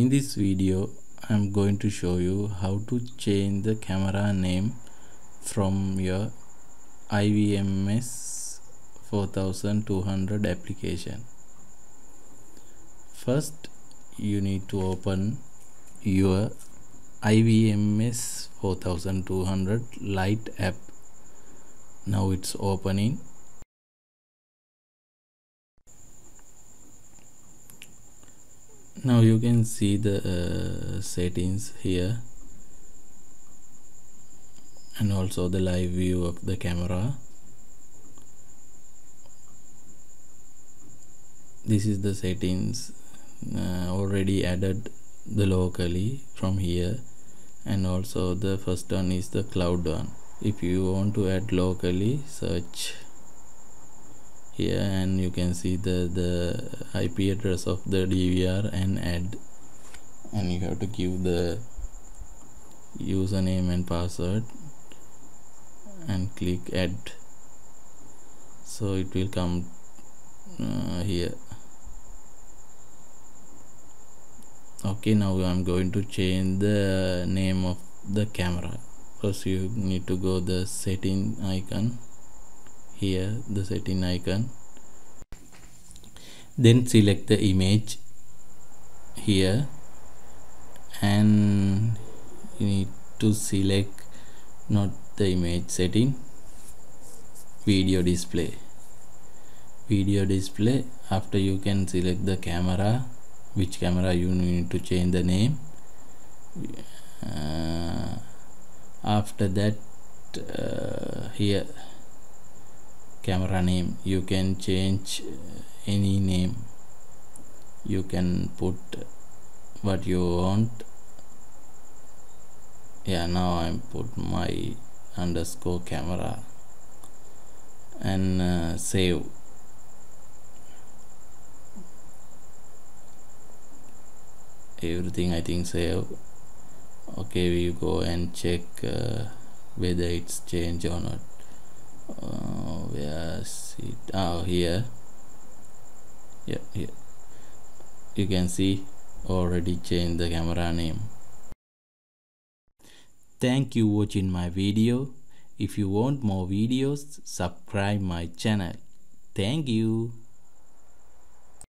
In this video I'm going to show you how to change the camera name from your IVMS 4200 application. First you need to open your IVMS 4200 Lite app. Now it's opening. Now you can see the settings here and also the live view of the camera. This is the settings already added the locally from here, and also the first one is the cloud one. If you want to add locally, search here and you can see the IP address of the DVR and add, and you have to give the username and password and click add. So it will come here. Okay, now I'm going to change the name of the camera. First you need to go the setting icon. Here the setting icon, then select the image here and you need to select not the image setting, video display. After you can select the camera, which camera you need to change the name. After that here camera name, you can change any name, you can put what you want. Yeah, now I put my underscore camera and save. Everything I think save. Okay, we go and check whether it's changed or not. Where is it? Oh, here. Yeah, here you can see already changed the camera name. Thank you for watching my video. If you want more videos, subscribe my channel. Thank you.